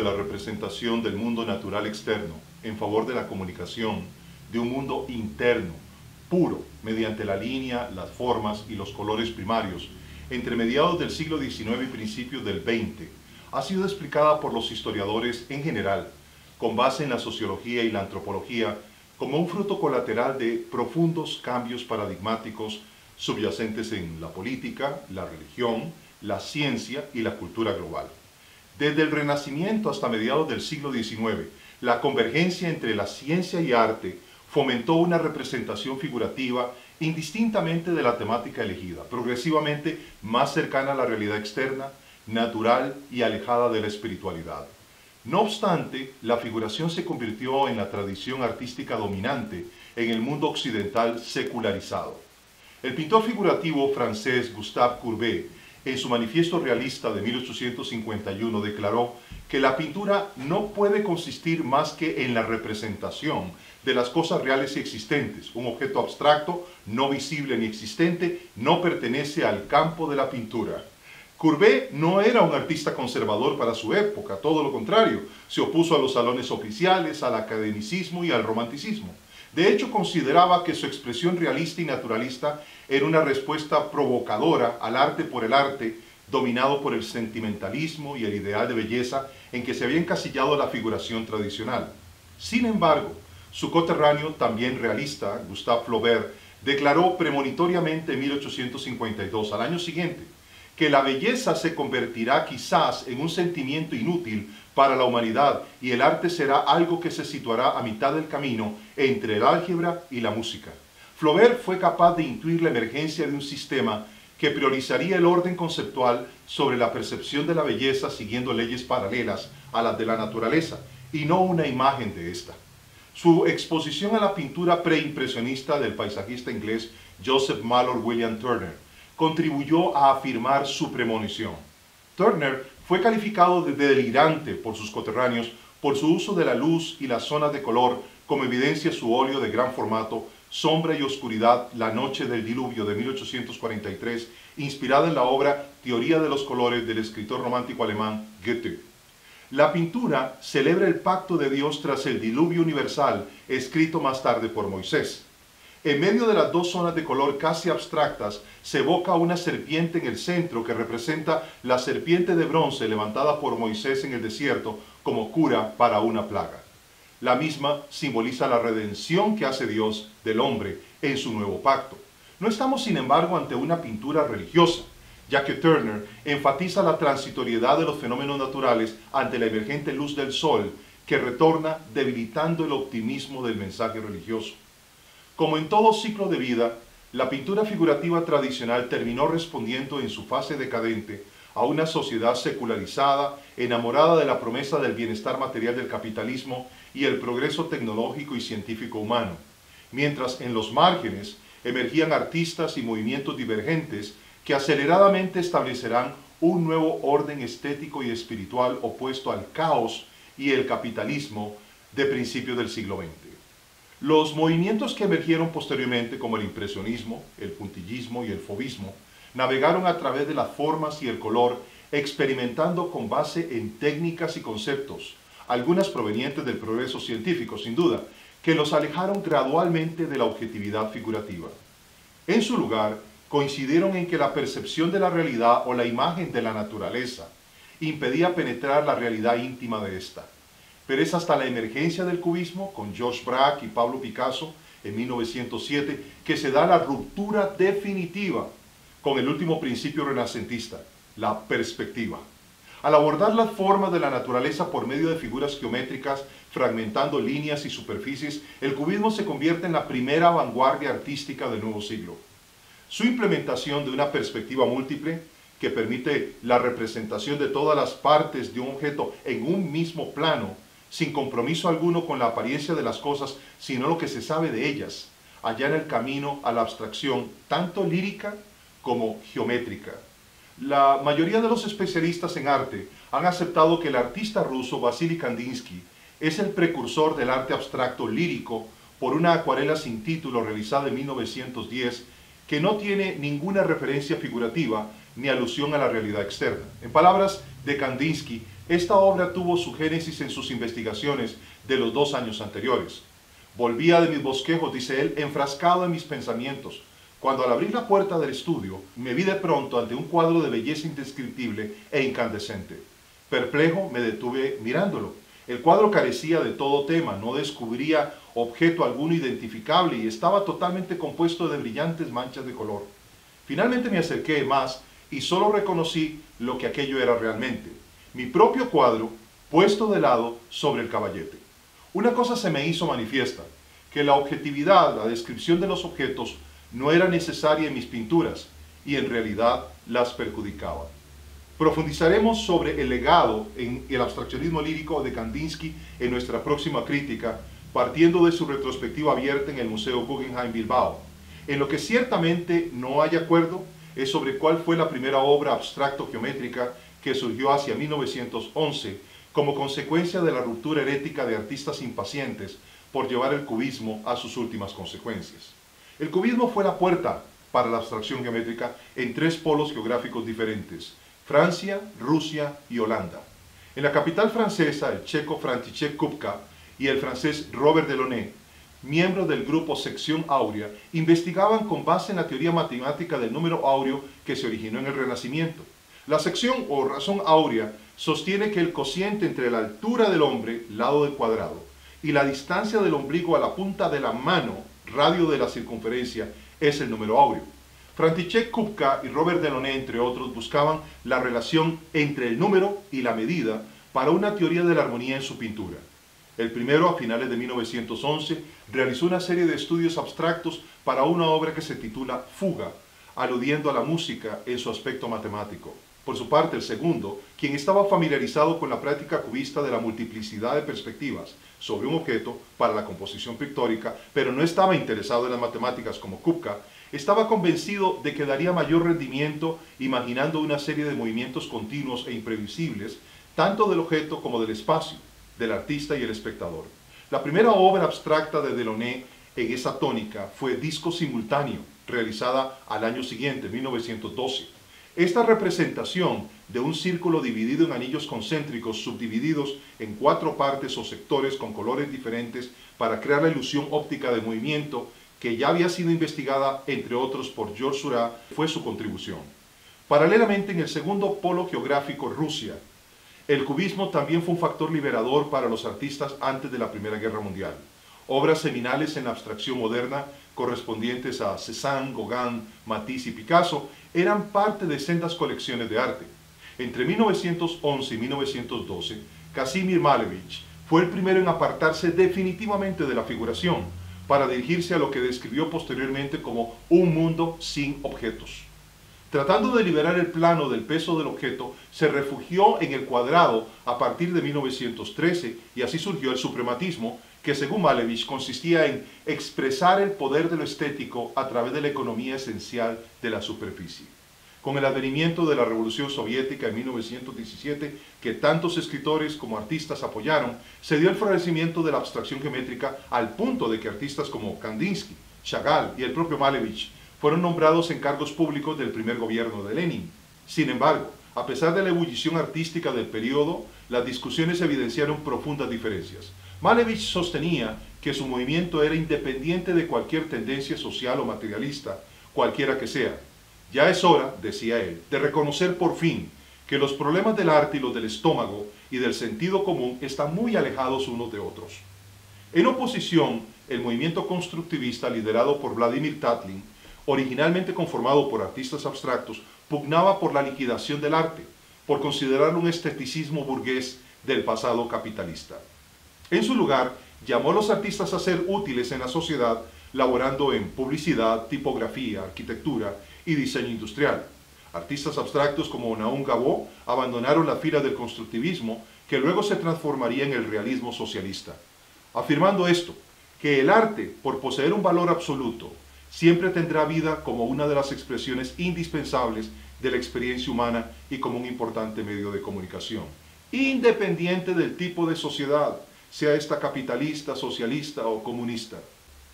de la representación del mundo natural externo en favor de la comunicación de un mundo interno, puro, mediante la línea, las formas y los colores primarios, entre mediados del siglo XIX y principios del XX, ha sido explicada por los historiadores en general, con base en la sociología y la antropología, como un fruto colateral de profundos cambios paradigmáticos subyacentes en la política, la religión, la ciencia y la cultura global. Desde el Renacimiento hasta mediados del siglo XIX, la convergencia entre la ciencia y arte fomentó una representación figurativa indistintamente de la temática elegida, progresivamente más cercana a la realidad externa, natural y alejada de la espiritualidad. No obstante, la figuración se convirtió en la tradición artística dominante en el mundo occidental secularizado. El pintor figurativo francés Gustave Courbet, en su manifiesto realista de 1851, declaró que la pintura no puede consistir más que en la representación de las cosas reales y existentes. Un objeto abstracto, no visible ni existente, no pertenece al campo de la pintura. Courbet no era un artista conservador para su época, todo lo contrario, se opuso a los salones oficiales, al academicismo y al romanticismo. De hecho, consideraba que su expresión realista y naturalista era una respuesta provocadora al arte por el arte, dominado por el sentimentalismo y el ideal de belleza en que se había encasillado la figuración tradicional. Sin embargo, su coterráneo, también realista, Gustave Flaubert, declaró premonitoriamente en 1852, al año siguiente, que la belleza se convertirá quizás en un sentimiento inútil para la humanidad y el arte será algo que se situará a mitad del camino entre el álgebra y la música. Flaubert fue capaz de intuir la emergencia de un sistema que priorizaría el orden conceptual sobre la percepción de la belleza siguiendo leyes paralelas a las de la naturaleza y no una imagen de esta. Su exposición a la pintura preimpresionista del paisajista inglés Joseph Mallord William Turner contribuyó a afirmar su premonición. Turner fue calificado de delirante por sus coterráneos por su uso de la luz y las zonas de color, como evidencia su óleo de gran formato, Sombra y Oscuridad, la noche del diluvio de 1843, inspirada en la obra Teoría de los colores del escritor romántico alemán Goethe. La pintura celebra el pacto de Dios tras el diluvio universal, escrito más tarde por Moisés. En medio de las dos zonas de color casi abstractas, se evoca una serpiente en el centro que representa la serpiente de bronce levantada por Moisés en el desierto como cura para una plaga. La misma simboliza la redención que hace Dios del hombre en su nuevo pacto. No estamos, sin embargo, ante una pintura religiosa, ya que Turner enfatiza la transitoriedad de los fenómenos naturales ante la emergente luz del sol que retorna debilitando el optimismo del mensaje religioso. Como en todo ciclo de vida, la pintura figurativa tradicional terminó respondiendo en su fase decadente a una sociedad secularizada, enamorada de la promesa del bienestar material del capitalismo y el progreso tecnológico y científico humano, mientras en los márgenes emergían artistas y movimientos divergentes que aceleradamente establecerán un nuevo orden estético y espiritual opuesto al caos y el capitalismo de principios del siglo XX. Los movimientos que emergieron posteriormente, como el impresionismo, el puntillismo y el fauvismo, navegaron a través de las formas y el color, experimentando con base en técnicas y conceptos, algunas provenientes del progreso científico, sin duda, que los alejaron gradualmente de la objetividad figurativa. En su lugar, coincidieron en que la percepción de la realidad o la imagen de la naturaleza impedía penetrar la realidad íntima de ésta. Pero es hasta la emergencia del cubismo, con George Braque y Pablo Picasso, en 1907, que se da la ruptura definitiva con el último principio renacentista, la perspectiva. Al abordar las formas de la naturaleza por medio de figuras geométricas, fragmentando líneas y superficies, el cubismo se convierte en la primera vanguardia artística del nuevo siglo. Su implementación de una perspectiva múltiple, que permite la representación de todas las partes de un objeto en un mismo plano, sin compromiso alguno con la apariencia de las cosas, sino lo que se sabe de ellas, allana el camino a la abstracción, tanto lírica como geométrica. La mayoría de los especialistas en arte han aceptado que el artista ruso Vasily Kandinsky es el precursor del arte abstracto lírico por una acuarela sin título realizada en 1910 que no tiene ninguna referencia figurativa ni alusión a la realidad externa. En palabras de Kandinsky, Esta obra tuvo su génesis en sus investigaciones de los 2 años anteriores. Volvía de mis bosquejos, dice él, enfrascado en mis pensamientos. Cuando al abrir la puerta del estudio, me vi de pronto ante un cuadro de belleza indescriptible e incandescente. Perplejo, me detuve mirándolo. El cuadro carecía de todo tema, no descubría objeto alguno identificable y estaba totalmente compuesto de brillantes manchas de color. Finalmente me acerqué más y solo reconocí lo que aquello era realmente: mi propio cuadro puesto de lado sobre el caballete. Una cosa se me hizo manifiesta, que la objetividad, la descripción de los objetos, no era necesaria en mis pinturas y en realidad las perjudicaba. Profundizaremos sobre el legado en el abstraccionismo lírico de Kandinsky en nuestra próxima crítica, partiendo de su retrospectiva abierta en el Museo Guggenheim Bilbao. En lo que ciertamente no hay acuerdo es sobre cuál fue la primera obra abstracto-geométrica que surgió hacia 1911 como consecuencia de la ruptura herética de artistas impacientes por llevar el cubismo a sus últimas consecuencias. El cubismo fue la puerta para la abstracción geométrica en 3 polos geográficos diferentes: Francia, Rusia y Holanda. En la capital francesa, el checo František Kupka y el francés Robert Delaunay, miembros del grupo Sección Áurea, investigaban con base en la teoría matemática del número áureo que se originó en el Renacimiento. La sección o razón áurea sostiene que el cociente entre la altura del hombre, lado del cuadrado, y la distancia del ombligo a la punta de la mano, radio de la circunferencia, es el número áureo. František Kupka y Robert Delaunay, entre otros, buscaban la relación entre el número y la medida para una teoría de la armonía en su pintura. El primero, a finales de 1911, realizó una serie de estudios abstractos para una obra que se titula Fuga, aludiendo a la música en su aspecto matemático. Por su parte, el segundo, quien estaba familiarizado con la práctica cubista de la multiplicidad de perspectivas sobre un objeto para la composición pictórica, pero no estaba interesado en las matemáticas como Kupka, estaba convencido de que daría mayor rendimiento imaginando una serie de movimientos continuos e imprevisibles, tanto del objeto como del espacio, del artista y el espectador. La primera obra abstracta de Delaunay en esa tónica fue Disco Simultáneo, realizada al año siguiente, 1912. Esta representación de un círculo dividido en anillos concéntricos subdivididos en 4 partes o sectores con colores diferentes para crear la ilusión óptica de movimiento, que ya había sido investigada, entre otros, por Georges Seurat, fue su contribución. Paralelamente, en el segundo polo geográfico, Rusia, el cubismo también fue un factor liberador para los artistas antes de la Primera Guerra Mundial. Obras seminales en la abstracción moderna, correspondientes a Cézanne, Gauguin, Matisse y Picasso, eran parte de sendas colecciones de arte. Entre 1911 y 1912, Kazimir Malevich fue el primero en apartarse definitivamente de la figuración para dirigirse a lo que describió posteriormente como un mundo sin objetos. Tratando de liberar el plano del peso del objeto, se refugió en el cuadrado a partir de 1913 y así surgió el suprematismo, que según Malevich consistía en expresar el poder de lo estético a través de la economía esencial de la superficie. Con el advenimiento de la Revolución Soviética en 1917, que tantos escritores como artistas apoyaron, se dio el florecimiento de la abstracción geométrica al punto de que artistas como Kandinsky, Chagall y el propio Malevich fueron nombrados en cargos públicos del primer gobierno de Lenin. Sin embargo, a pesar de la ebullición artística del periodo, las discusiones evidenciaron profundas diferencias. Malevich sostenía que su movimiento era independiente de cualquier tendencia social o materialista, cualquiera que sea. Ya es hora, decía él, de reconocer por fin que los problemas del arte y los del estómago y del sentido común están muy alejados unos de otros. En oposición, el movimiento constructivista liderado por Vladimir Tatlin, originalmente conformado por artistas abstractos, pugnaba por la liquidación del arte, por considerarlo un esteticismo burgués del pasado capitalista. En su lugar, llamó a los artistas a ser útiles en la sociedad, laborando en publicidad, tipografía, arquitectura y diseño industrial. Artistas abstractos como Naum Gabó abandonaron las filas del constructivismo, que luego se transformaría en el realismo socialista, afirmando esto, que el arte, por poseer un valor absoluto, siempre tendrá vida como una de las expresiones indispensables de la experiencia humana y como un importante medio de comunicación, independiente del tipo de sociedad, sea esta capitalista, socialista o comunista.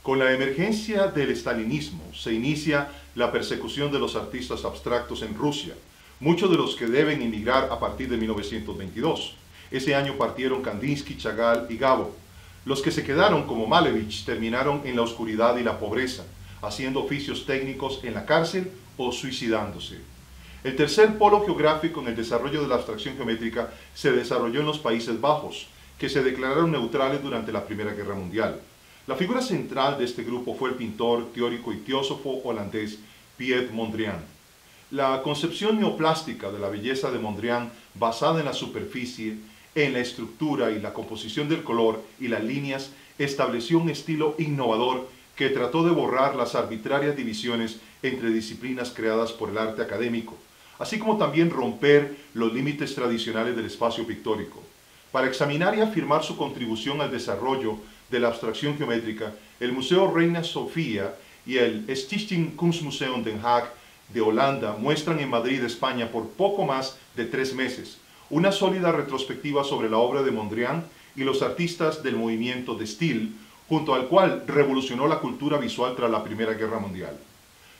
Con la emergencia del estalinismo se inicia la persecución de los artistas abstractos en Rusia, muchos de los que deben emigrar a partir de 1922. Ese año partieron Kandinsky, Chagall y Gabó. Los que se quedaron, como Malevich, terminaron en la oscuridad y la pobreza, haciendo oficios técnicos en la cárcel o suicidándose. El tercer polo geográfico en el desarrollo de la abstracción geométrica se desarrolló en los Países Bajos, que se declararon neutrales durante la Primera Guerra Mundial. La figura central de este grupo fue el pintor, teórico y teósofo holandés Piet Mondrian. La concepción neoplástica de la belleza de Mondrian, basada en la superficie, en la estructura y la composición del color y las líneas, estableció un estilo innovador que trató de borrar las arbitrarias divisiones entre disciplinas creadas por el arte académico, así como también romper los límites tradicionales del espacio pictórico. Para examinar y afirmar su contribución al desarrollo de la abstracción geométrica, el Museo Reina Sofía y el Stichting Kunstmuseum Den Haag de Holanda muestran en Madrid, España, por poco más de 3 meses, una sólida retrospectiva sobre la obra de Mondrian y los artistas del movimiento De Stijl, junto al cual revolucionó la cultura visual tras la Primera Guerra Mundial.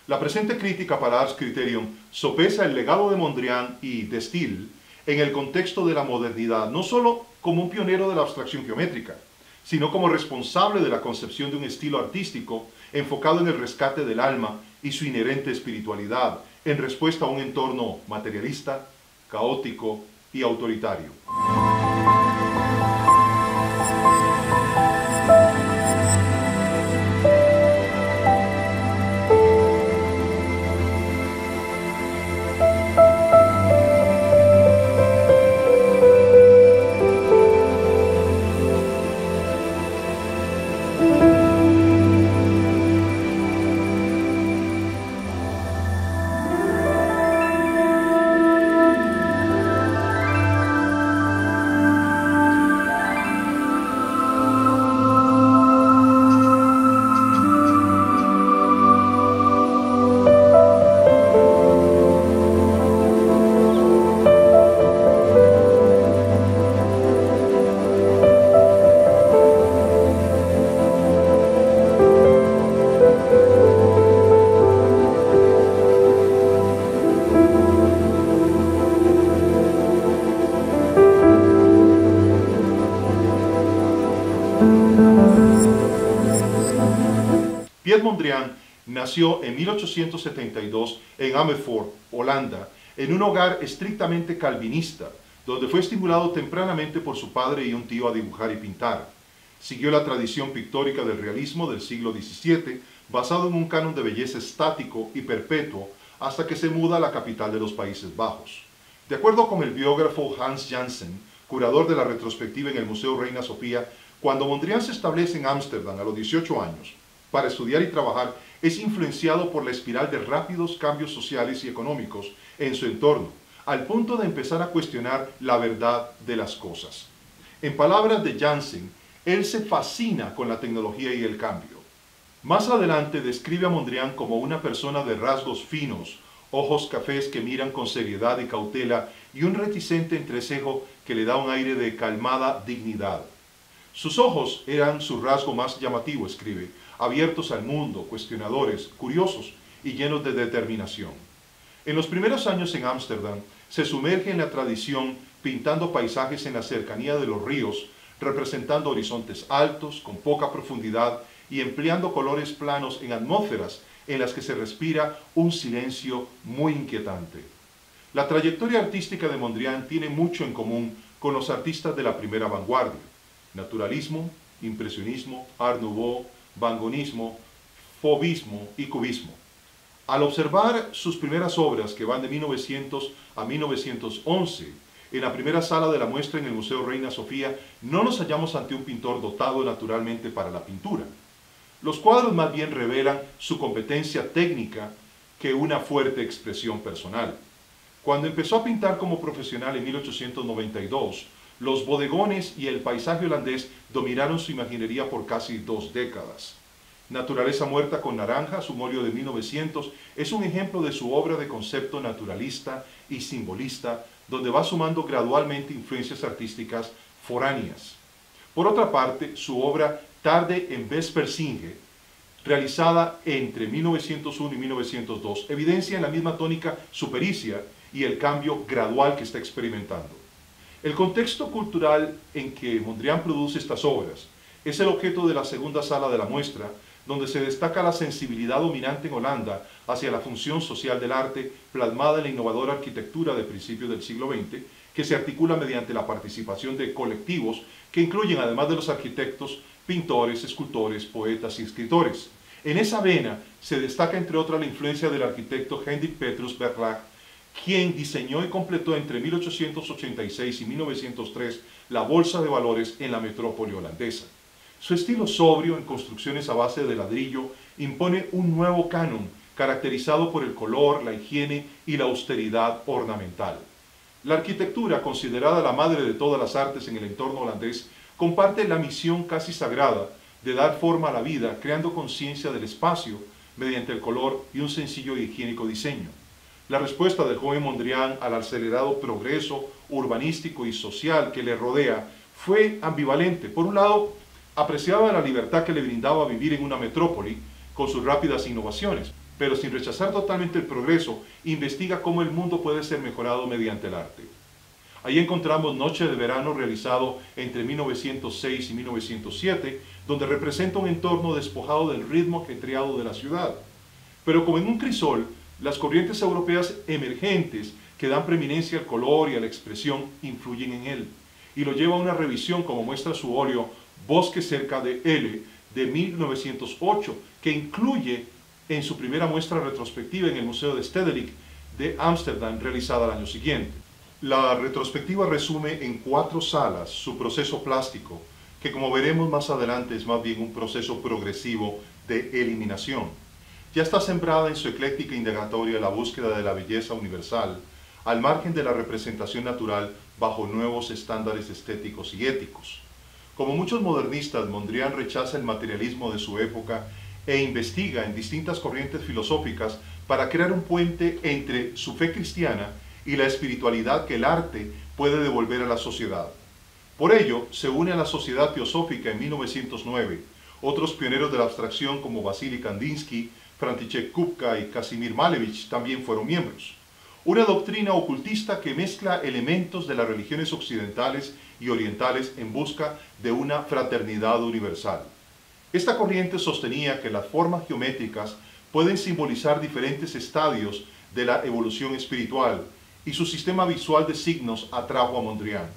La presente crítica para Ars Kriterion sopesa el legado de Mondrian y De Stijl en el contexto de la modernidad, no solo como un pionero de la abstracción geométrica, sino como responsable de la concepción de un estilo artístico enfocado en el rescate del alma y su inherente espiritualidad, en respuesta a un entorno materialista, caótico y autoritario. Piet Mondrian nació en 1872 en Amersfoort, Holanda, en un hogar estrictamente calvinista, donde fue estimulado tempranamente por su padre y un tío a dibujar y pintar. Siguió la tradición pictórica del realismo del siglo XVII, basado en un canon de belleza estático y perpetuo, hasta que se muda a la capital de los Países Bajos. De acuerdo con el biógrafo Hans Janssen, curador de la retrospectiva en el Museo Reina Sofía, cuando Mondrian se establece en Ámsterdam a los 18 años, para estudiar y trabajar, es influenciado por la espiral de rápidos cambios sociales y económicos en su entorno, al punto de empezar a cuestionar la verdad de las cosas. En palabras de Janssen, él se fascina con la tecnología y el cambio. Más adelante describe a Mondrian como una persona de rasgos finos, ojos cafés que miran con seriedad y cautela y un reticente entrecejo que le da un aire de calmada dignidad. Sus ojos eran su rasgo más llamativo, escribe, abiertos al mundo, cuestionadores, curiosos y llenos de determinación. En los primeros años en Ámsterdam, se sumerge en la tradición pintando paisajes en la cercanía de los ríos, representando horizontes altos, con poca profundidad y empleando colores planos en atmósferas en las que se respira un silencio muy inquietante. La trayectoria artística de Mondrian tiene mucho en común con los artistas de la primera vanguardia: naturalismo, impresionismo, Art Nouveau, vangonismo, fauvismo y cubismo. Al observar sus primeras obras, que van de 1900 a 1911, en la primera sala de la muestra en el Museo Reina Sofía, no nos hallamos ante un pintor dotado naturalmente para la pintura. Los cuadros más bien revelan su competencia técnica que una fuerte expresión personal. Cuando empezó a pintar como profesional en 1892, los bodegones y el paisaje holandés dominaron su imaginería por casi 2 décadas. Naturaleza muerta con naranja, su molio de 1900, es un ejemplo de su obra de concepto naturalista y simbolista, donde va sumando gradualmente influencias artísticas foráneas. Por otra parte, su obra Tarde en Vespersinge, realizada entre 1901 y 1902, evidencia en la misma tónica supericia y el cambio gradual que está experimentando. El contexto cultural en que Mondrian produce estas obras es el objeto de la segunda sala de la muestra, donde se destaca la sensibilidad dominante en Holanda hacia la función social del arte plasmada en la innovadora arquitectura de principios del siglo XX, que se articula mediante la participación de colectivos que incluyen, además de los arquitectos, pintores, escultores, poetas y escritores. En esa vena se destaca, entre otras, la influencia del arquitecto Hendrik Petrus Berlage, quien diseñó y completó entre 1886 y 1903 la Bolsa de Valores en la metrópoli holandesa. Su estilo sobrio en construcciones a base de ladrillo impone un nuevo canon caracterizado por el color, la higiene y la austeridad ornamental. La arquitectura, considerada la madre de todas las artes en el entorno holandés, comparte la misión casi sagrada de dar forma a la vida, creando conciencia del espacio mediante el color y un sencillo y higiénico diseño. La respuesta del joven Mondrian al acelerado progreso urbanístico y social que le rodea fue ambivalente. Por un lado, apreciaba la libertad que le brindaba vivir en una metrópoli con sus rápidas innovaciones, pero sin rechazar totalmente el progreso, investiga cómo el mundo puede ser mejorado mediante el arte. Ahí encontramos Noche de Verano, realizado entre 1906 y 1907, donde representa un entorno despojado del ritmo ajetreado de la ciudad. Pero como en un crisol, las corrientes europeas emergentes que dan preeminencia al color y a la expresión influyen en él, y lo lleva a una revisión como muestra su óleo Bosque cerca de L de 1908, que incluye en su primera muestra retrospectiva en el Museo de Stedelijk de Ámsterdam, realizada al año siguiente. La retrospectiva resume en 4 salas su proceso plástico, que como veremos más adelante es más bien un proceso progresivo de eliminación. Ya está sembrada en su ecléctica indagatoria la búsqueda de la belleza universal, al margen de la representación natural bajo nuevos estándares estéticos y éticos. Como muchos modernistas, Mondrian rechaza el materialismo de su época e investiga en distintas corrientes filosóficas para crear un puente entre su fe cristiana y la espiritualidad que el arte puede devolver a la sociedad. Por ello, se une a la Sociedad Teosófica en 1909, otros pioneros de la abstracción como Vasily Kandinsky, František Kupka y Kazimir Malevich también fueron miembros. Una doctrina ocultista que mezcla elementos de las religiones occidentales y orientales en busca de una fraternidad universal. Esta corriente sostenía que las formas geométricas pueden simbolizar diferentes estadios de la evolución espiritual, y su sistema visual de signos atrajo a Mondrian.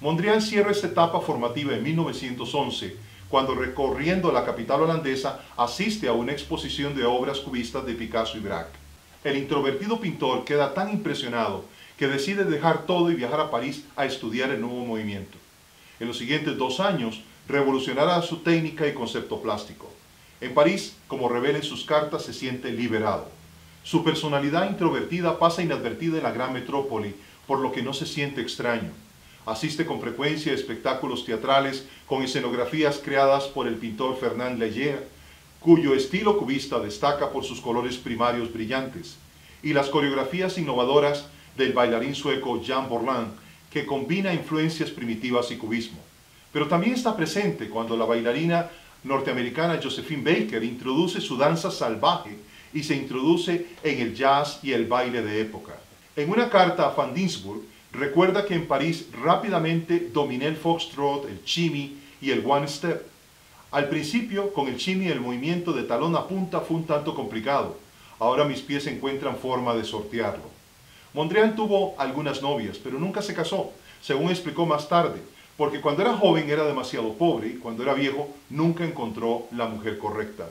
Mondrian cierra esta etapa formativa en 1911, cuando recorriendo la capital holandesa asiste a una exposición de obras cubistas de Picasso y Braque. El introvertido pintor queda tan impresionado que decide dejar todo y viajar a París a estudiar el nuevo movimiento. En los siguientes 2 años revolucionará su técnica y concepto plástico. En París, como revela en sus cartas, se siente liberado. Su personalidad introvertida pasa inadvertida en la gran metrópoli, por lo que no se siente extraño. Asiste con frecuencia a espectáculos teatrales con escenografías creadas por el pintor Fernand Léger, cuyo estilo cubista destaca por sus colores primarios brillantes, y las coreografías innovadoras del bailarín sueco Jan Borland, que combina influencias primitivas y cubismo. Pero también está presente cuando la bailarina norteamericana Josephine Baker introduce su danza salvaje y se introduce en el jazz y el baile de época. En una carta a Van Doesburg, recuerda que en París rápidamente dominé el foxtrot, el chimmy y el one step. Al principio, con el chimmy el movimiento de talón a punta fue un tanto complicado. Ahora mis pies encuentran forma de sortearlo. Mondrian tuvo algunas novias, pero nunca se casó, según explicó más tarde, porque cuando era joven era demasiado pobre y cuando era viejo nunca encontró la mujer correcta.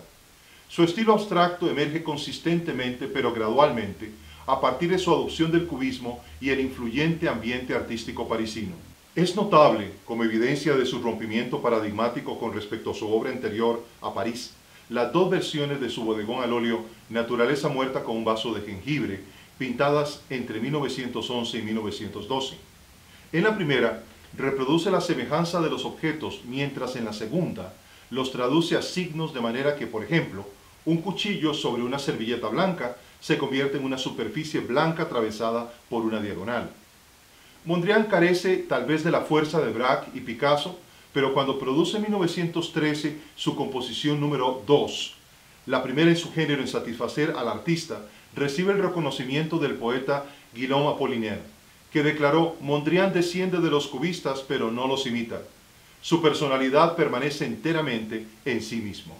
Su estilo abstracto emerge consistentemente, pero gradualmente, a partir de su adopción del cubismo y el influyente ambiente artístico parisino. Es notable, como evidencia de su rompimiento paradigmático con respecto a su obra anterior a París, las 2 versiones de su bodegón al óleo Naturaleza muerta con un vaso de jengibre, pintadas entre 1911 y 1912. En la primera, reproduce la semejanza de los objetos, mientras en la segunda, los traduce a signos de manera que, por ejemplo, un cuchillo sobre una servilleta blanca se convierte en una superficie blanca atravesada por una diagonal. Mondrian carece tal vez de la fuerza de Braque y Picasso, pero cuando produce en 1913 su composición número 2, la primera en su género en satisfacer al artista, recibe el reconocimiento del poeta Guillaume Apollinaire, que declaró: Mondrian desciende de los cubistas, pero no los imita. Su personalidad permanece enteramente en sí mismo.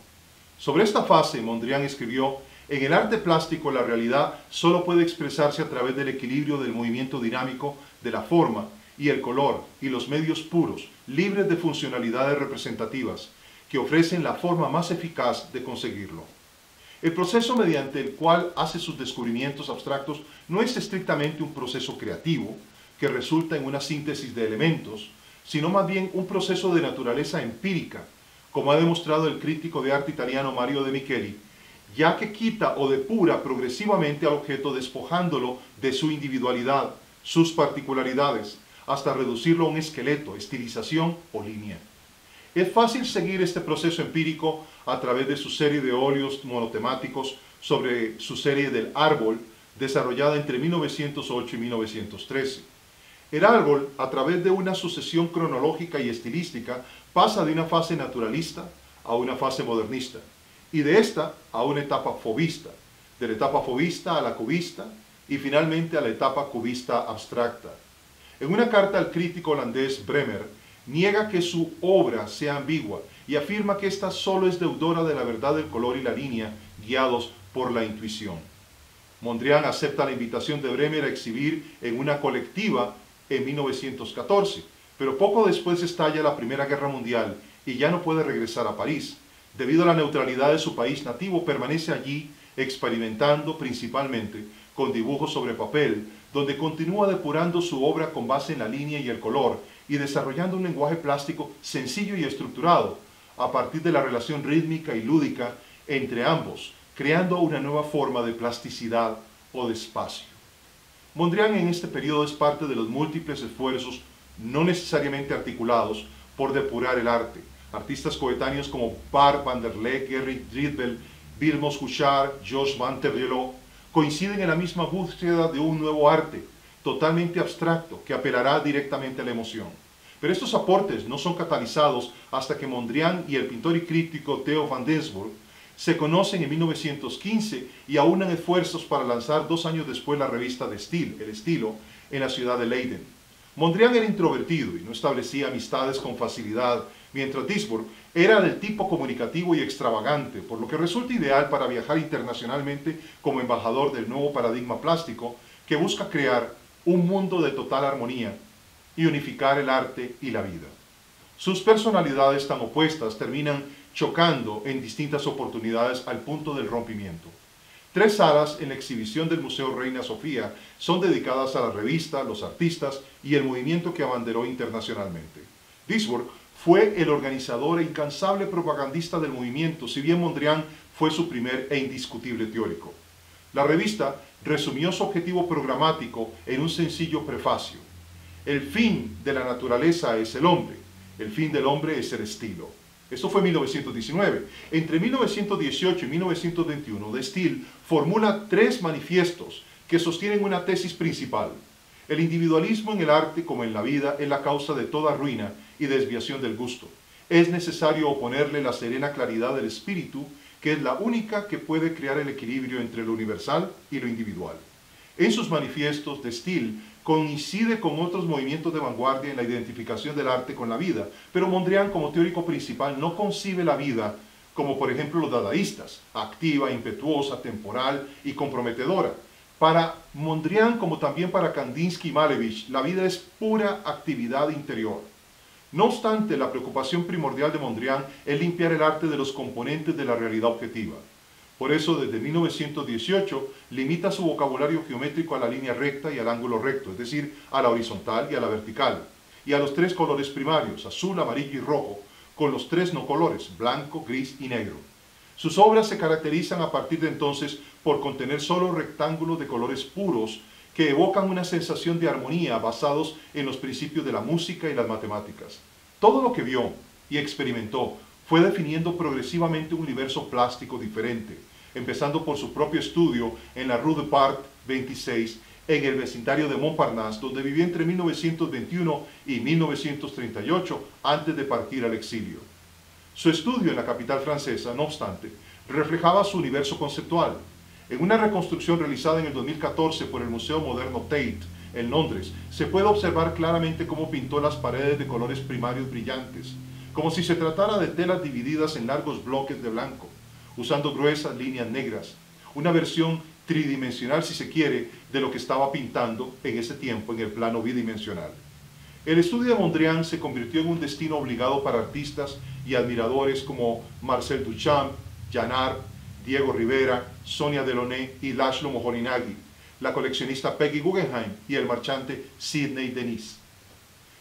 Sobre esta fase, Mondrian escribió: en el arte plástico la realidad solo puede expresarse a través del equilibrio del movimiento dinámico de la forma y el color y los medios puros, libres de funcionalidades representativas, que ofrecen la forma más eficaz de conseguirlo. El proceso mediante el cual hace sus descubrimientos abstractos no es estrictamente un proceso creativo, que resulta en una síntesis de elementos, sino más bien un proceso de naturaleza empírica, como ha demostrado el crítico de arte italiano Mario de Micheli, ya que quita o depura progresivamente al objeto despojándolo de su individualidad, sus particularidades, hasta reducirlo a un esqueleto, estilización o línea. Es fácil seguir este proceso empírico a través de su serie de óleos monotemáticos sobre su serie del árbol, desarrollada entre 1908 y 1913. El árbol, a través de una sucesión cronológica y estilística, pasa de una fase naturalista a una fase modernista, y de esta a una etapa fobista, de la etapa fobista a la cubista y finalmente a la etapa cubista abstracta. En una carta al crítico holandés Bremer, niega que su obra sea ambigua y afirma que ésta solo es deudora de la verdad del color y la línea, guiados por la intuición. Mondrian acepta la invitación de Bremer a exhibir en una colectiva en 1914, pero poco después estalla la Primera Guerra Mundial y ya no puede regresar a París. Debido a la neutralidad de su país nativo, permanece allí experimentando principalmente con dibujos sobre papel, donde continúa depurando su obra con base en la línea y el color y desarrollando un lenguaje plástico sencillo y estructurado a partir de la relación rítmica y lúdica entre ambos, creando una nueva forma de plasticidad o de espacio. Mondrian en este periodo es parte de los múltiples esfuerzos no necesariamente articulados por depurar el arte. Artistas coetáneos como Bart van der Leck, Gerrit Rydberg, Vilmos Huchard, Georges Van Tergelo coinciden en la misma búsqueda de un nuevo arte totalmente abstracto que apelará directamente a la emoción. Pero estos aportes no son catalizados hasta que Mondrian y el pintor y crítico Theo van Doesburg se conocen en 1915 y aunan esfuerzos para lanzar 2 años después la revista De Stijl, El Estilo, en la ciudad de Leiden. Mondrian era introvertido y no establecía amistades con facilidad, mientras Doesburg era del tipo comunicativo y extravagante, por lo que resulta ideal para viajar internacionalmente como embajador del nuevo paradigma plástico que busca crear un mundo de total armonía y unificar el arte y la vida. Sus personalidades tan opuestas terminan chocando en distintas oportunidades al punto del rompimiento. 3 salas en la exhibición del Museo Reina Sofía son dedicadas a la revista, los artistas y el movimiento que abanderó internacionalmente. Doesburg fue el organizador e incansable propagandista del movimiento, si bien Mondrian fue su primer e indiscutible teórico. La revista resumió su objetivo programático en un sencillo prefacio. El fin de la naturaleza es el hombre, el fin del hombre es el estilo. Esto fue en 1919. Entre 1918 y 1921, De Stijl formula 3 manifiestos que sostienen una tesis principal. El individualismo en el arte como en la vida es la causa de toda ruina y desviación del gusto. Es necesario oponerle la serena claridad del espíritu, que es la única que puede crear el equilibrio entre lo universal y lo individual. En sus manifiestos, De Stijl coincide con otros movimientos de vanguardia en la identificación del arte con la vida, pero Mondrian, como teórico principal, no concibe la vida como, por ejemplo, los dadaístas, activa, impetuosa, temporal y comprometedora. Para Mondrian, como también para Kandinsky y Malevich, la vida es pura actividad interior. No obstante, la preocupación primordial de Mondrian es limpiar el arte de los componentes de la realidad objetiva. Por eso, desde 1918, limita su vocabulario geométrico a la línea recta y al ángulo recto, es decir, a la horizontal y a la vertical, y a los 3 colores primarios, azul, amarillo y rojo, con los 3 no colores, blanco, gris y negro. Sus obras se caracterizan a partir de entonces por contener solo rectángulos de colores puros que evocan una sensación de armonía basados en los principios de la música y las matemáticas. Todo lo que vio y experimentó fue definiendo progresivamente un universo plástico diferente, empezando por su propio estudio en la Rue de Part 26, en el vecindario de Montparnasse, donde vivió entre 1921 y 1938 antes de partir al exilio. Su estudio en la capital francesa, no obstante, reflejaba su universo conceptual. En una reconstrucción realizada en el 2014 por el Museo Moderno Tate en Londres. Se puede observar claramente cómo pintó las paredes de colores primarios brillantes, como si se tratara de telas divididas en largos bloques de blanco, usando gruesas líneas negras, una versión tridimensional, si se quiere, de lo que estaba pintando en ese tiempo en el plano bidimensional. El estudio de Mondrian se convirtió en un destino obligado para artistas y admiradores como Marcel Duchamp, Jean Arp, Diego Rivera, Sonia Delaunay y László Moholy-Nagy, la coleccionista Peggy Guggenheim y el marchante Sidney Denis.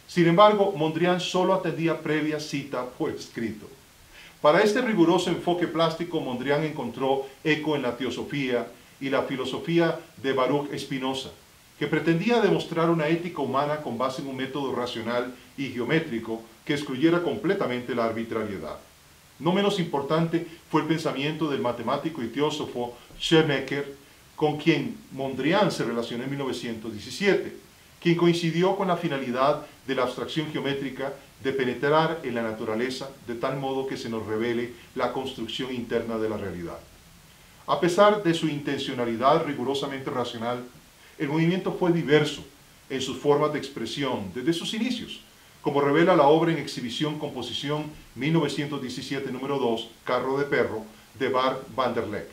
Sin embargo, Mondrian solo atendía previa cita por escrito. Para este riguroso enfoque plástico, Mondrian encontró eco en la teosofía y la filosofía de Baruch Spinoza, que pretendía demostrar una ética humana con base en un método racional y geométrico que excluyera completamente la arbitrariedad. No menos importante fue el pensamiento del matemático y teósofo Schemecker, con quien Mondrian se relacionó en 1917, quien coincidió con la finalidad de la abstracción geométrica de penetrar en la naturaleza de tal modo que se nos revele la construcción interna de la realidad. A pesar de su intencionalidad rigurosamente racional, el movimiento fue diverso en sus formas de expresión desde sus inicios, como revela la obra en exhibición Composición 1917 número 2, Carro de Perro, de Bart van der Leck.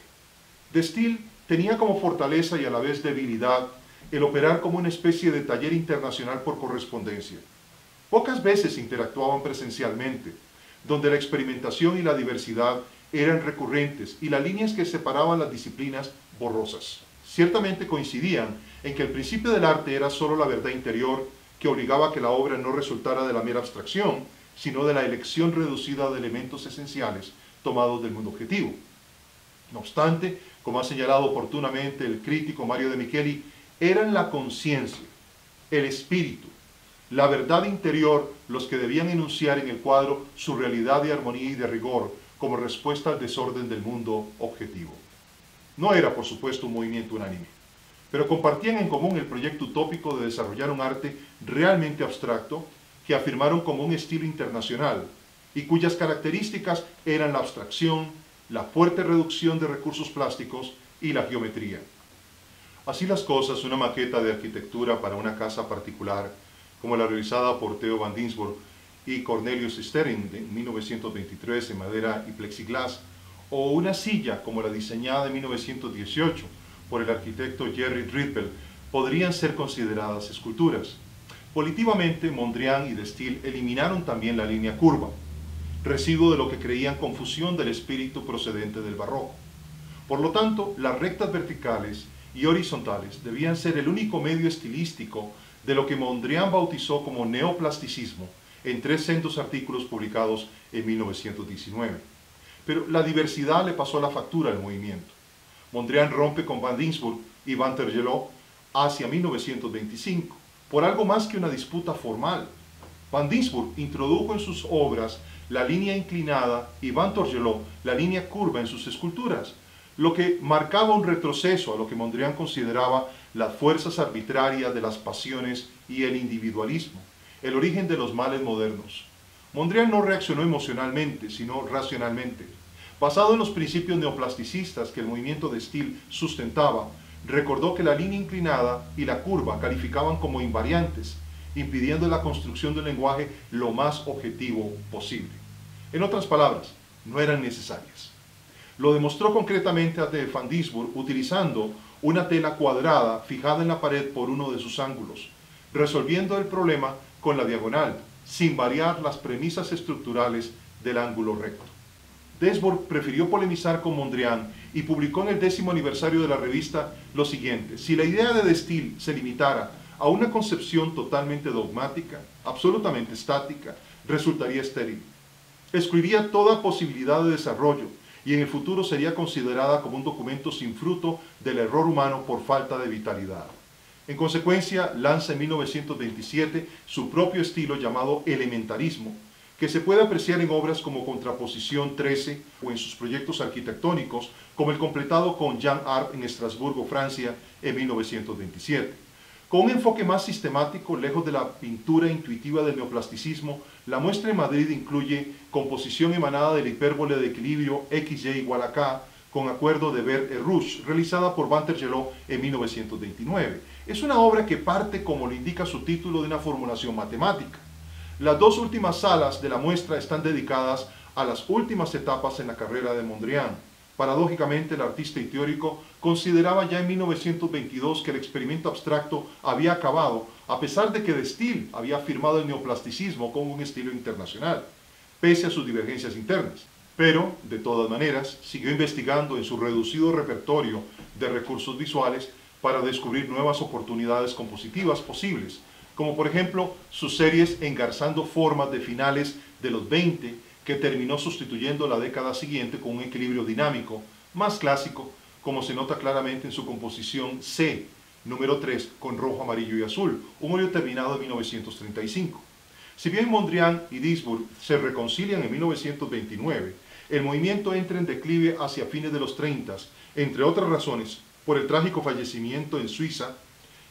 De Stijl tenía como fortaleza y a la vez debilidad el operar como una especie de taller internacional por correspondencia. Pocas veces interactuaban presencialmente, donde la experimentación y la diversidad eran recurrentes y las líneas que separaban las disciplinas borrosas. Ciertamente coincidían en que el principio del arte era solo la verdad interior, que obligaba a que la obra no resultara de la mera abstracción, sino de la elección reducida de elementos esenciales tomados del mundo objetivo. No obstante, como ha señalado oportunamente el crítico Mario de Micheli, eran la conciencia, el espíritu, la verdad interior los que debían enunciar en el cuadro su realidad de armonía y de rigor como respuesta al desorden del mundo objetivo. No era, por supuesto, un movimiento unánime, pero compartían en común el proyecto utópico de desarrollar un arte realmente abstracto que afirmaron como un estilo internacional y cuyas características eran la abstracción, la fuerte reducción de recursos plásticos y la geometría. Así las cosas, una maqueta de arquitectura para una casa particular, como la realizada por Theo van Doesburg y Cornelius Sterren en 1923 en madera y plexiglas, o una silla como la diseñada en 1918, por el arquitecto Jerry Rippel, podrían ser consideradas esculturas. Positivamente, Mondrian y De Stijl eliminaron también la línea curva, residuo de lo que creían confusión del espíritu procedente del barroco. Por lo tanto, las rectas verticales y horizontales debían ser el único medio estilístico de lo que Mondrian bautizó como neoplasticismo en 300 artículos publicados en 1919. Pero la diversidad le pasó la factura al movimiento. Mondrian rompe con Van Doesburg y Van Tergelo hacia 1925, por algo más que una disputa formal. Van Doesburg introdujo en sus obras la línea inclinada y Van Tergelo la línea curva en sus esculturas, lo que marcaba un retroceso a lo que Mondrian consideraba las fuerzas arbitrarias de las pasiones y el individualismo, el origen de los males modernos. Mondrian no reaccionó emocionalmente, sino racionalmente. Basado en los principios neoplasticistas que el movimiento de Stijl sustentaba, recordó que la línea inclinada y la curva calificaban como invariantes, impidiendo la construcción del lenguaje lo más objetivo posible. En otras palabras, no eran necesarias. Lo demostró concretamente de Van Doesburg utilizando una tela cuadrada fijada en la pared por uno de sus ángulos, resolviendo el problema con la diagonal, sin variar las premisas estructurales del ángulo recto. Doesburg prefirió polemizar con Mondrian y publicó en el 10º aniversario de la revista lo siguiente: si la idea de De Stijl se limitara a una concepción totalmente dogmática, absolutamente estática, resultaría estéril. Excluiría toda posibilidad de desarrollo y en el futuro sería considerada como un documento sin fruto del error humano por falta de vitalidad. En consecuencia, lanza en 1927 su propio estilo llamado elementarismo, que se puede apreciar en obras como Contraposición 13 o en sus proyectos arquitectónicos, como el completado con Jean Arp en Estrasburgo, Francia, en 1927. Con un enfoque más sistemático, lejos de la pintura intuitiva del neoplasticismo, la muestra en Madrid incluye composición emanada de la hipérbole de equilibrio XY igual a K, con acuerdo de Bert et Rouge, realizada por Van Tergelo en 1929. Es una obra que parte, como lo indica su título, de una formulación matemática. Las dos últimas salas de la muestra están dedicadas a las últimas etapas en la carrera de Mondrian. Paradójicamente, el artista y teórico consideraba ya en 1922 que el experimento abstracto había acabado, a pesar de que De Stijl había afirmado el neoplasticismo como un estilo internacional, pese a sus divergencias internas. Pero, de todas maneras, siguió investigando en su reducido repertorio de recursos visuales para descubrir nuevas oportunidades compositivas posibles, como por ejemplo sus series engarzando formas de finales de los 20, que terminó sustituyendo la década siguiente con un equilibrio dinámico, más clásico, como se nota claramente en su composición C, número 3, con rojo, amarillo y azul, un óleo terminado en 1935. Si bien Mondrian y Duesburg se reconcilian en 1929, el movimiento entra en declive hacia fines de los 30, entre otras razones, por el trágico fallecimiento en Suiza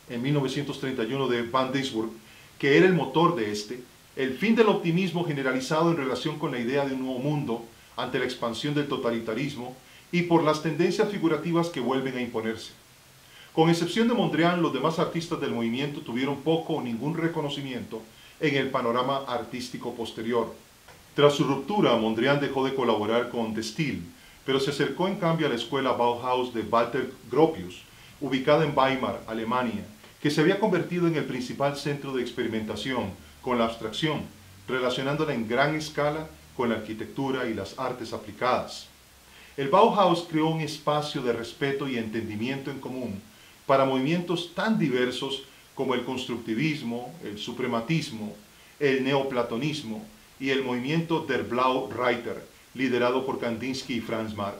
en 1931 de Van Doesburg, que era el motor de este, el fin del optimismo generalizado en relación con la idea de un nuevo mundo ante la expansión del totalitarismo y por las tendencias figurativas que vuelven a imponerse. Con excepción de Mondrian, los demás artistas del movimiento tuvieron poco o ningún reconocimiento en el panorama artístico posterior. Tras su ruptura, Mondrian dejó de colaborar con De Stijl, pero se acercó en cambio a la escuela Bauhaus de Walter Gropius, ubicada en Weimar, Alemania, que se había convertido en el principal centro de experimentación con la abstracción, relacionándola en gran escala con la arquitectura y las artes aplicadas. El Bauhaus creó un espacio de respeto y entendimiento en común para movimientos tan diversos como el constructivismo, el suprematismo, el neoplatonismo y el movimiento der Blau Reiter, liderado por Kandinsky y Franz Marc.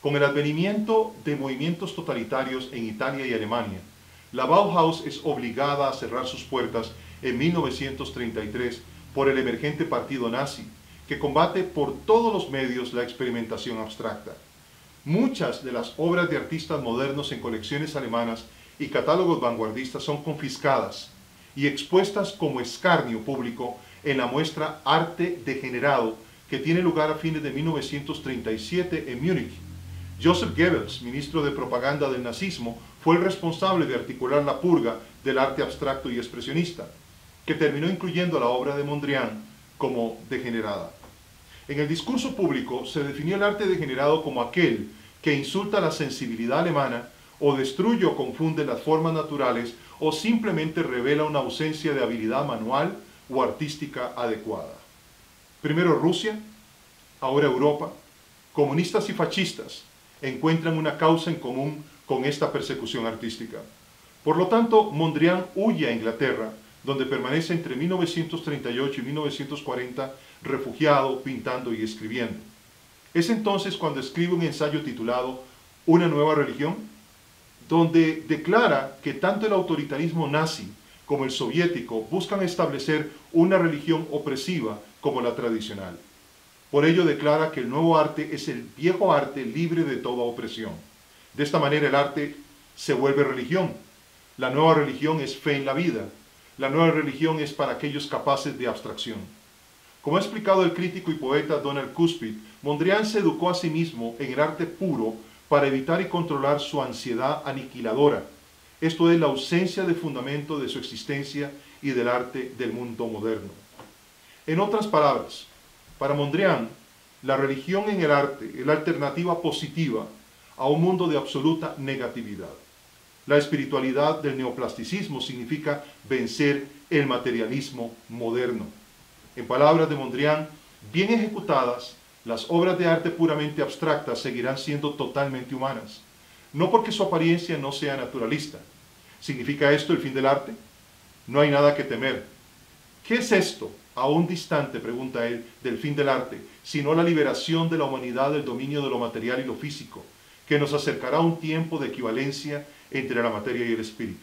Con el advenimiento de movimientos totalitarios en Italia y Alemania, la Bauhaus es obligada a cerrar sus puertas en 1933 por el emergente partido nazi, que combate por todos los medios la experimentación abstracta. Muchas de las obras de artistas modernos en colecciones alemanas y catálogos vanguardistas son confiscadas y expuestas como escarnio público en la muestra Arte Degenerado, que tiene lugar a fines de 1937 en Múnich. Joseph Goebbels, ministro de propaganda del nazismo, fue el responsable de articular la purga del arte abstracto y expresionista, que terminó incluyendo la obra de Mondrian como degenerada. En el discurso público se definió el arte degenerado como aquel que insulta la sensibilidad alemana o destruye o confunde las formas naturales o simplemente revela una ausencia de habilidad manual o artística adecuada. Primero Rusia, ahora Europa, comunistas y fascistas encuentran una causa en común con esta persecución artística. Por lo tanto, Mondrian huye a Inglaterra, donde permanece entre 1938 y 1940 refugiado, pintando y escribiendo. Es entonces cuando escribe un ensayo titulado Una nueva religión, donde declara que tanto el autoritarismo nazi como el soviético buscan establecer una religión opresiva como la tradicional. Por ello declara que el nuevo arte es el viejo arte libre de toda opresión. De esta manera el arte se vuelve religión. La nueva religión es fe en la vida. La nueva religión es para aquellos capaces de abstracción. Como ha explicado el crítico y poeta Donald Cuspid, Mondrian se educó a sí mismo en el arte puro para evitar y controlar su ansiedad aniquiladora, esto es, la ausencia de fundamento de su existencia y del arte del mundo moderno. En otras palabras, para Mondrian, la religión en el arte es la alternativa positiva a un mundo de absoluta negatividad. La espiritualidad del neoplasticismo significa vencer el materialismo moderno. En palabras de Mondrian, bien ejecutadas, las obras de arte puramente abstractas seguirán siendo totalmente humanas, no porque su apariencia no sea naturalista. ¿Significa esto el fin del arte? No hay nada que temer. ¿Qué es esto, aún distante, pregunta él, del fin del arte, sino la liberación de la humanidad del dominio de lo material y lo físico, que nos acercará a un tiempo de equivalencia entre la materia y el espíritu?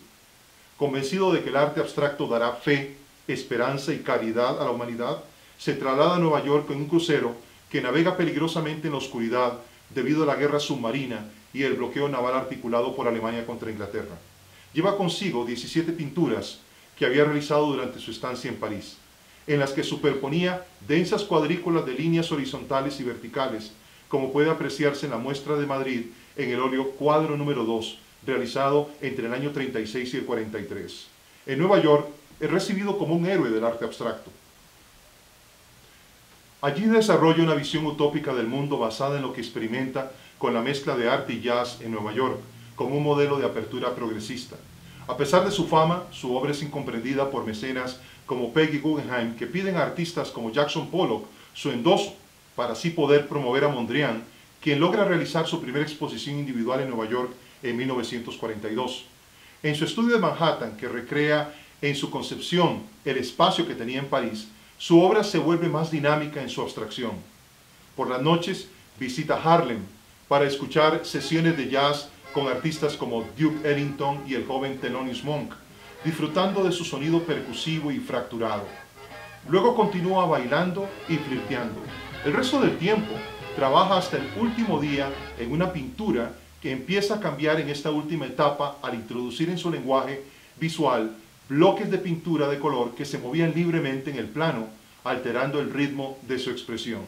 Convencido de que el arte abstracto dará fe, esperanza y caridad a la humanidad, se traslada a Nueva York en un crucero que navega peligrosamente en la oscuridad debido a la guerra submarina y el bloqueo naval articulado por Alemania contra Inglaterra. Lleva consigo 17 pinturas que había realizado durante su estancia en París, en las que superponía densas cuadrículas de líneas horizontales y verticales, como puede apreciarse en la muestra de Madrid en el óleo Cuadro número 2, realizado entre el año 36 y el 43. En Nueva York es recibido como un héroe del arte abstracto. Allí desarrolla una visión utópica del mundo basada en lo que experimenta con la mezcla de arte y jazz en Nueva York, como un modelo de apertura progresista. A pesar de su fama, su obra es incomprendida por mecenas como Peggy Guggenheim, que piden a artistas como Jackson Pollock su endoso para así poder promover a Mondrian, quien logra realizar su primera exposición individual en Nueva York en 1942. En su estudio de Manhattan, que recrea en su concepción el espacio que tenía en París, su obra se vuelve más dinámica en su abstracción. Por las noches visita Harlem para escuchar sesiones de jazz con artistas como Duke Ellington y el joven Thelonious Monk, disfrutando de su sonido percusivo y fracturado. Luego continúa bailando y flirteando. El resto del tiempo trabaja hasta el último día en una pintura que empieza a cambiar en esta última etapa al introducir en su lenguaje visual bloques de pintura de color que se movían libremente en el plano, alterando el ritmo de su expresión.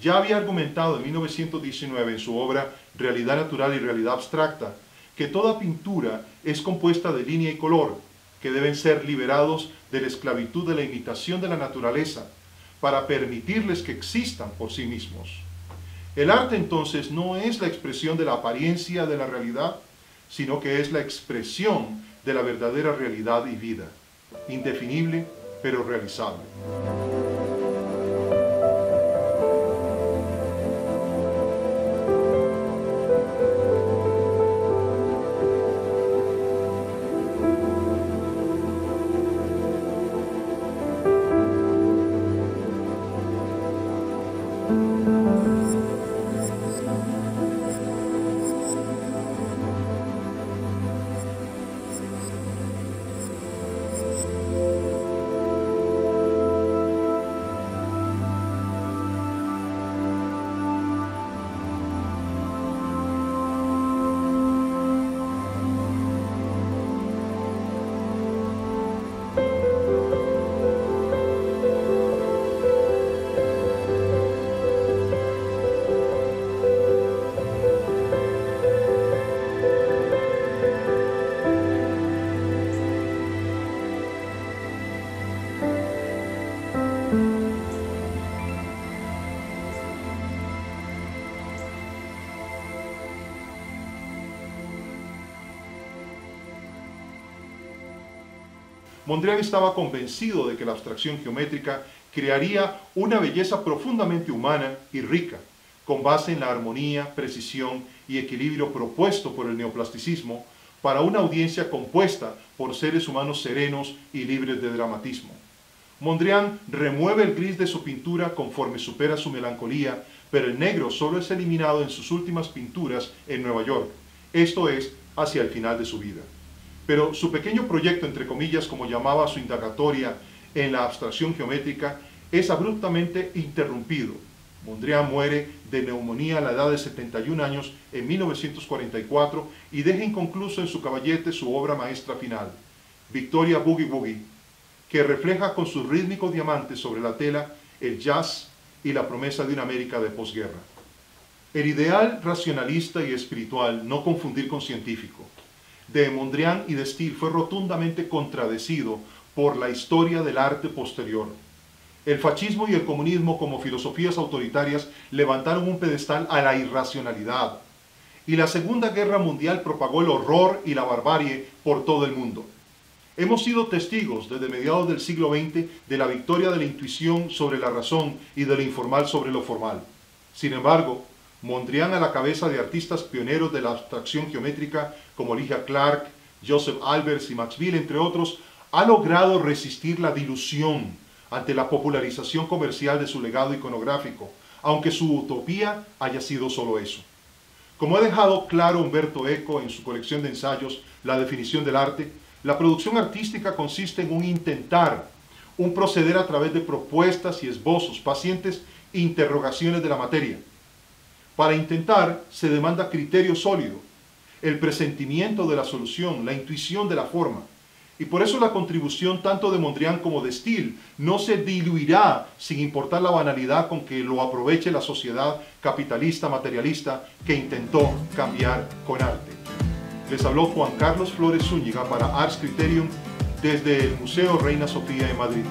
Ya había argumentado en 1919 en su obra Realidad Natural y Realidad Abstracta que toda pintura es compuesta de línea y color, que deben ser liberados de la esclavitud de la imitación de la naturaleza para permitirles que existan por sí mismos. El arte entonces no es la expresión de la apariencia de la realidad, sino que es la expresión de la verdadera realidad y vida, indefinible pero realizable. Mondrian estaba convencido de que la abstracción geométrica crearía una belleza profundamente humana y rica, con base en la armonía, precisión y equilibrio propuesto por el neoplasticismo para una audiencia compuesta por seres humanos serenos y libres de dramatismo. Mondrian remueve el gris de su pintura conforme supera su melancolía, pero el negro solo es eliminado en sus últimas pinturas en Nueva York, esto es, hacia el final de su vida. Pero su pequeño proyecto, entre comillas, como llamaba su indagatoria en la abstracción geométrica, es abruptamente interrumpido. Mondrian muere de neumonía a la edad de 71 años en 1944 y deja inconcluso en su caballete su obra maestra final, Victoria Boogie Woogie, que refleja con sus rítmicos diamantes sobre la tela el jazz y la promesa de una América de posguerra. El ideal racionalista y espiritual, no confundir con científico, de Mondrian y de Stijl fue rotundamente contradecido por la historia del arte posterior. El fascismo y el comunismo como filosofías autoritarias levantaron un pedestal a la irracionalidad, y la Segunda Guerra Mundial propagó el horror y la barbarie por todo el mundo. Hemos sido testigos desde mediados del siglo XX de la victoria de la intuición sobre la razón y de lo informal sobre lo formal. Sin embargo, Mondrian, a la cabeza de artistas pioneros de la abstracción geométrica como Elijah Clark, Joseph Albers y Max Bill, entre otros, ha logrado resistir la dilución ante la popularización comercial de su legado iconográfico, aunque su utopía haya sido solo eso. Como ha dejado claro Humberto Eco en su colección de ensayos La definición del arte, la producción artística consiste en un intentar, un proceder a través de propuestas y esbozos, pacientes interrogaciones de la materia. Para intentar se demanda criterio sólido, el presentimiento de la solución, la intuición de la forma, Y por eso la contribución tanto de Mondrian como de Steele no se diluirá, sin importar la banalidad con que lo aproveche la sociedad capitalista, materialista, que intentó cambiar con arte. Les habló Juan Carlos Flores Zúñiga para Ars Kriterion desde el Museo Reina Sofía de Madrid.